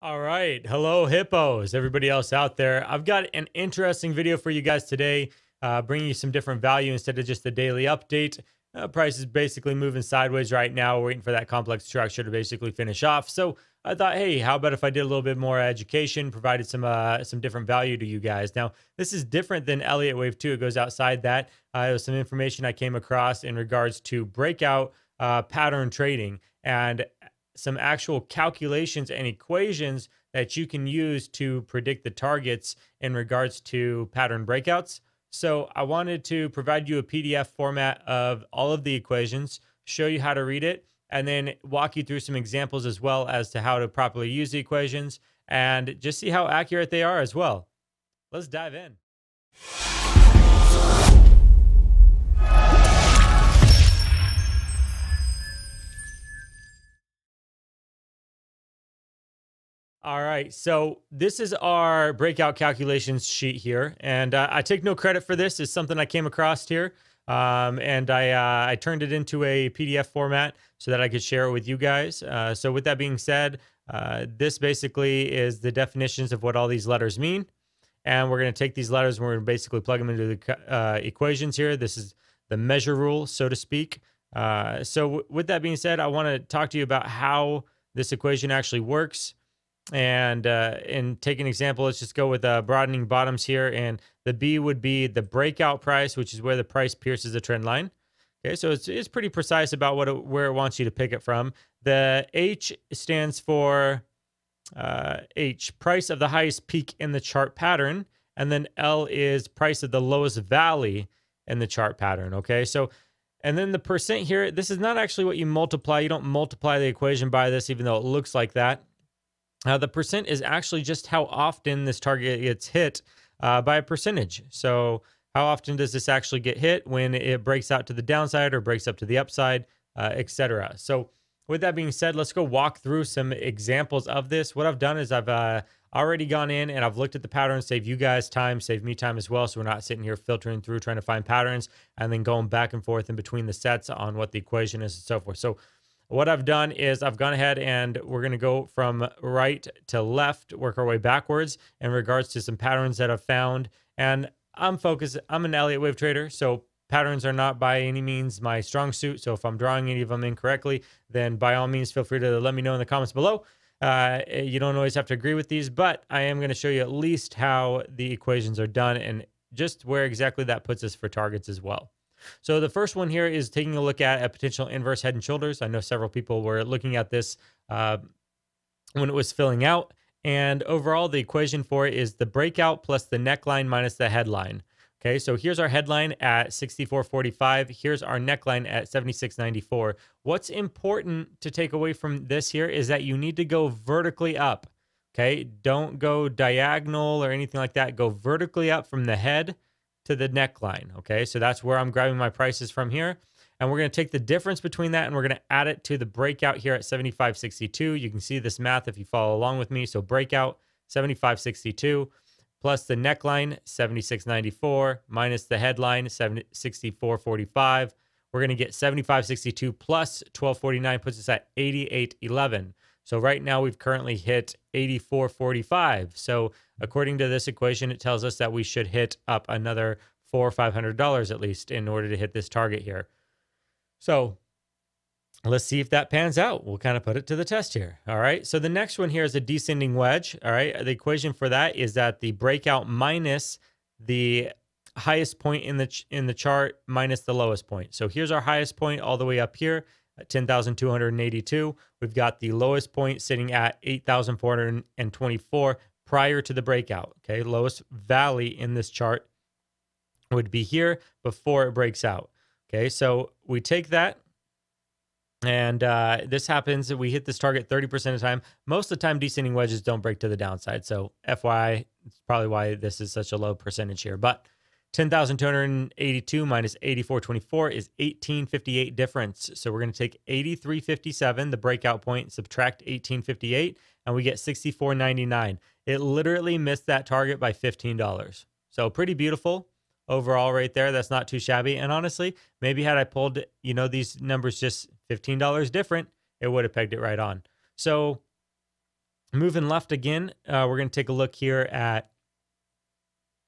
All right. Hello, hippos, everybody else out there. I've got an interesting video for you guys today, bringing you some different value instead of just the daily update. Price is basically moving sideways right now. We're waiting for that complex structure to basically finish off. So I thought, hey, how about if I did a little bit more education, provided some different value to you guys. Now, this is different than Elliott Wave 2. It goes outside that. There was some information I came across in regards to breakout pattern trading and some actual calculations and equations that you can use to predict the targets in regards to pattern breakouts. So I wanted to provide you a PDF format of all of the equations, show you how to read it, and then walk you through some examples as well as to how to properly use the equations and just see how accurate they are as well. Let's dive in. All right, so this is our breakout calculations sheet here, and I take no credit for this. It's something I came across here, and I turned it into a PDF format so that I could share it with you guys. So with that being said, this basically is the definitions of what all these letters mean, and we're going to take these letters and we're going to basically plug them into the equations here. This is the measure rule, so to speak. So with that being said, I want to talk to you about how this equation actually works. And take an example. Let's just go with broadening bottoms here, and the B would be the breakout price, which is where the price pierces the trend line. Okay, so it's pretty precise about what where it wants you to pick it from. The H stands for price of the highest peak in the chart pattern, and then L is price of the lowest valley in the chart pattern. Okay, so and then the percent here. This is not actually what you multiply. You don't multiply the equation by this, even though it looks like that. The percent is actually just how often this target gets hit by a percentage. So how often does this actually get hit when it breaks out to the downside or breaks up to the upside, etc. So with that being said, let's go walk through some examples of this. What I've done is I've already gone in and I've looked at the patterns, save you guys time, save me time as well. So we're not sitting here filtering through trying to find patterns and then going back and forth in between the sets on what the equation is and so forth. So what I've done is I've gone ahead and we're going to go from right to left, work our way backwards in regards to some patterns that I've found. And I'm an Elliott Wave trader, so patterns are not by any means my strong suit. So if I'm drawing any of them incorrectly, then by all means, feel free to let me know in the comments below. You don't always have to agree with these, but I am going to show you at least how the equations are done and just where exactly that puts us for targets as well. So the first one here is taking a look at a potential inverse head and shoulders. I know several people were looking at this when it was filling out. And overall, the equation for it is the breakout plus the neckline minus the headline. Okay, so here's our headline at 64.45. Here's our neckline at 76.94. What's important to take away from this here is that you need to go vertically up. Okay, don't go diagonal or anything like that. Go vertically up from the head to the neckline. Okay, so that's where I'm grabbing my prices from here, and we're going to take the difference between that and we're going to add it to the breakout here at 75.62. You can see this math if you follow along with me. So breakout 75.62 plus the neckline 76.94 minus the headline 64.45. We're going to get 75.62 plus 12.49 puts us at 88.11. So right now we've currently hit 84.45. So according to this equation, it tells us that we should hit up another $400 or $500 at least in order to hit this target here. So let's see if that pans out. We'll kind of put it to the test here. All right. So the next one here is a descending wedge. All right. The equation for that is that the breakout minus the highest point in the chart minus the lowest point. So here's our highest point all the way up here. 10,282. We've got the lowest point sitting at 8,424 prior to the breakout. Okay, lowest valley in this chart would be here before it breaks out. Okay, so we take that, and this happens. We hit this target 30% of the time. Most of the time, descending wedges don't break to the downside. So FYI, it's probably why this is such a low percentage here. But 10,282 minus 84.24 is 18.58 difference. So we're going to take 83.57, the breakout point, subtract 18.58, and we get 64.99. It literally missed that target by $15. So pretty beautiful overall right there. That's not too shabby. And honestly, maybe had I pulled, you know, these numbers just $15 different, it would have pegged it right on. So Moving left again, we're going to take a look here at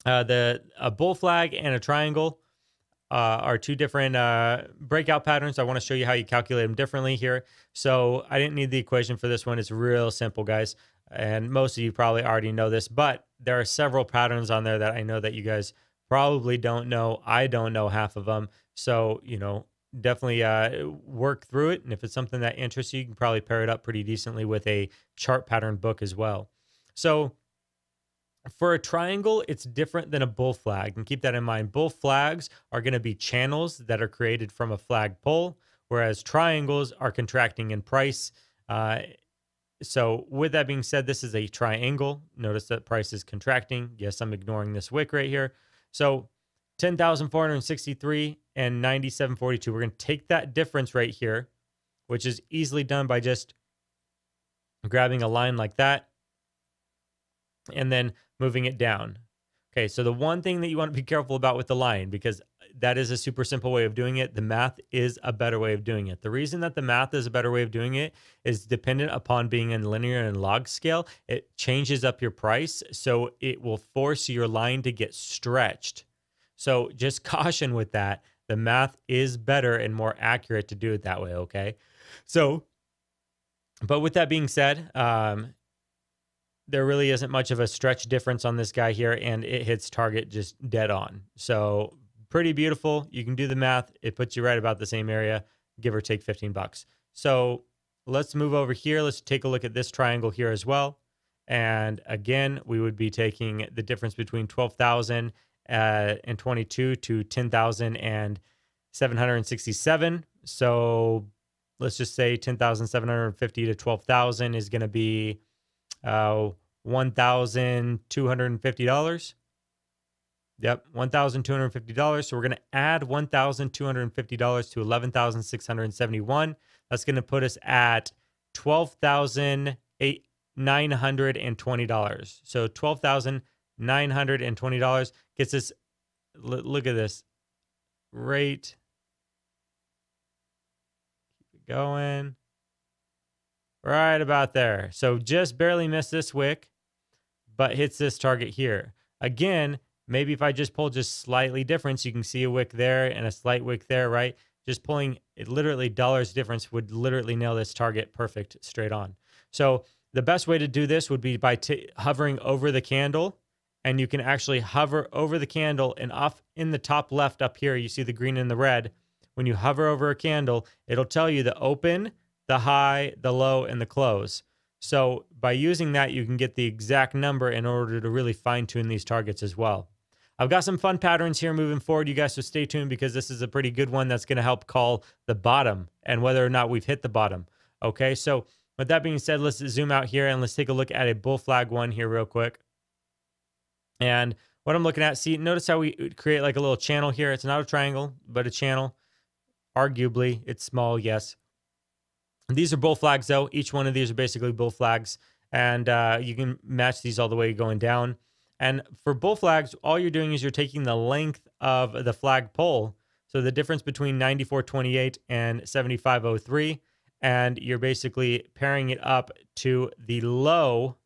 a bull flag and a triangle are two different breakout patterns. I want to show you how you calculate them differently here. So I didn't need the equation for this one. It's real simple, guys. And most of you probably already know this, but there are several patterns on there that I know that you guys probably don't know. I don't know half of them. So, you know, definitely work through it. And if it's something that interests you, you can probably pair it up pretty decently with a chart pattern book as well. So for a triangle, it's different than a bull flag. And keep that in mind. Bull flags are going to be channels that are created from a flagpole, whereas triangles are contracting in price. So with that being said, this is a triangle. Notice that price is contracting. Yes, I'm ignoring this wick right here. So 10,463 and 9,742. We're going to take that difference right here, which is easily done by just grabbing a line like that and then moving it down. Okay, so the one thing that you want to be careful about with the line, because that is a super simple way of doing it. The math is a better way of doing it. The reason that the math is a better way of doing it is dependent upon being in linear and log scale. It changes up your price, so it will force your line to get stretched. So just caution with that. The math is better and more accurate to do it that way, okay? So, but with that being said, there really isn't much of a stretch difference on this guy here, and it hits target just dead on. So pretty beautiful. You can do the math. It puts you right about the same area, give or take 15 bucks. So let's move over here. Let's take a look at this triangle here as well. And again, we would be taking the difference between 12,000 and 22 to 10,767. So let's just say 10,750 to 12,000 is going to be $1,250. Yep, $1,250. So we're going to add $1,250 to 11,671. That's going to put us at $12,920. So $12,920 gets us, look at this, right, keep it going, right about there. So just barely missed this wick, but hits this target here. Again, maybe if I just pull just slightly difference, you can see a wick there and a slight wick there, right? Just pulling it literally dollars difference would literally nail this target perfect straight on. So the best way to do this would be by hovering over the candle, and you can actually hover over the candle, and off in the top left up here, you see the green and the red. When you hover over a candle, it'll tell you the open, the high, the low, and the close. So by using that, you can get the exact number in order to really fine-tune these targets as well. I've got some fun patterns here moving forward, you guys, so stay tuned because this is a pretty good one that's going to help call the bottom and whether or not we've hit the bottom. Okay, so with that being said, let's zoom out here and let's take a look at a bull flag one here real quick. And what I'm looking at, see, notice how we create like a little channel here. It's not a triangle, but a channel. Arguably, it's small, yes. These are bull flags, though. Each one of these are basically bull flags, and you can match these all the way going down. And for bull flags, all you're doing is you're taking the length of the flag pole, so the difference between 94.28 and 75.03, and you're basically pairing it up to the low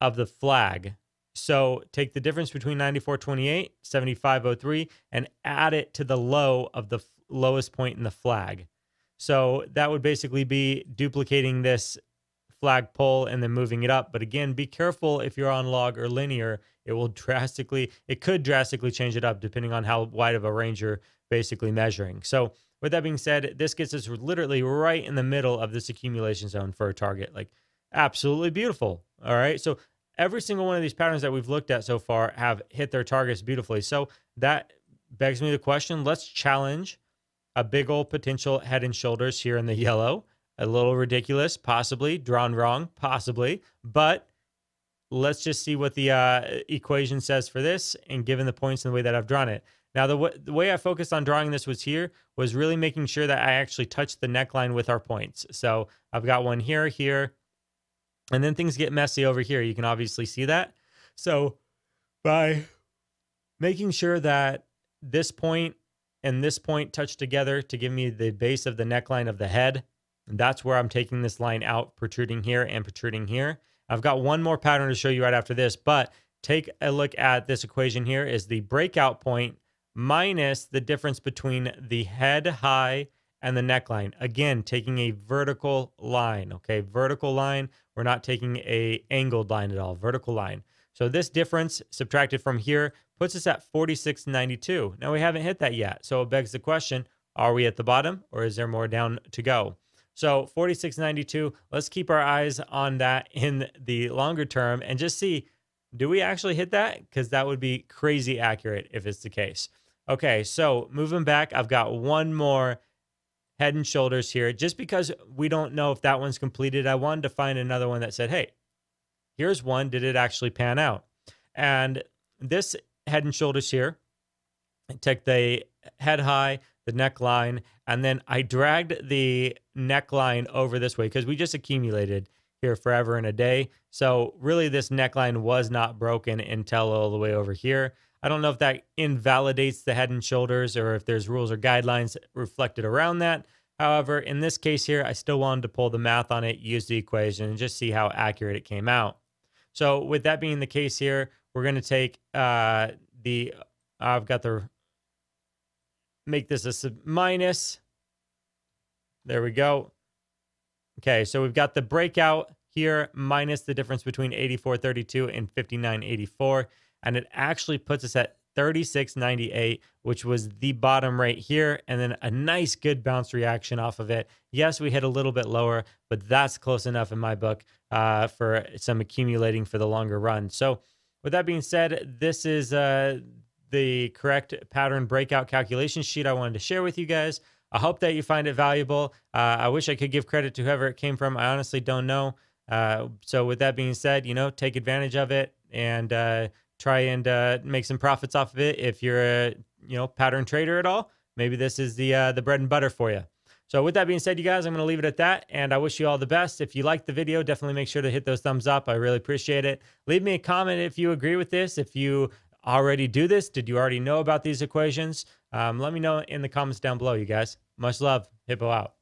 of the flag. So take the difference between 94.28, 75.03, and add it to the low of the lowest point in the flag. So that would basically be duplicating this flagpole and then moving it up. But again, be careful if you're on log or linear. It will drastically, it could drastically change it up depending on how wide of a range you're basically measuring. So with that being said, this gets us literally right in the middle of this accumulation zone for a target. Like, absolutely beautiful. All right. So every single one of these patterns that we've looked at so far have hit their targets beautifully. So that begs me the question, let's challenge a big old potential head and shoulders here in the yellow. A little ridiculous, possibly. Drawn wrong, possibly. But let's just see what the equation says for this and given the points and the way that I've drawn it. Now, the way I focused on drawing this was here, was really making sure that I actually touched the neckline with our points. So I've got one here, here, and then things get messy over here. You can obviously see that. So by making sure that this point and this point touch together to give me the base of the neckline of the head, And that's where I'm taking this line out, protruding here and protruding here. I've got one more pattern to show you right after this, but take a look at this equation here is the breakout point minus the difference between the head high and the neckline. Again, taking a vertical line, okay? Vertical line, we're not taking a angled line at all, vertical line. So this difference subtracted from here puts us at 46.92. Now we haven't hit that yet, so it begs the question, are we at the bottom or is there more down to go? So 46.92, let's keep our eyes on that in the longer term and just see, do we actually hit that? Because that would be crazy accurate if it's the case. Okay, so moving back, I've got one more head and shoulders here. Just because we don't know if that one's completed, I wanted to find another one that said, hey, here's one, did it actually pan out? And this head and shoulders here, I take the head high, the neckline, and then I dragged the neckline over this way because we just accumulated here forever and a day. So really this neckline was not broken until all the way over here. I don't know if that invalidates the head and shoulders or if there's rules or guidelines reflected around that. However, in this case here, I still wanted to pull the math on it, use the equation, and just see how accurate it came out. So with that being the case here, we're going to take make this a sub minus. There we go. Okay, so we've got the breakout here minus the difference between 84.32 and 59.84, and it actually puts us at 36.98, which was the bottom right here, and then a nice good bounce reaction off of it. Yes, we hit a little bit lower, but that's close enough in my book for some accumulating for the longer run. So with that being said, this is the correct pattern breakout calculation sheet I wanted to share with you guys. I hope that you find it valuable. I wish I could give credit to whoever it came from. I honestly don't know. So with that being said, you know, take advantage of it and try and make some profits off of it. If you're a pattern trader at all, maybe this is the bread and butter for you. So with that being said, you guys, I'm going to leave it at that, and I wish you all the best. If you liked the video, definitely make sure to hit those thumbs up. I really appreciate it. Leave me a comment if you agree with this. If you already do this, did you already know about these equations? Let me know in the comments down below, you guys. Much love. Hippo out.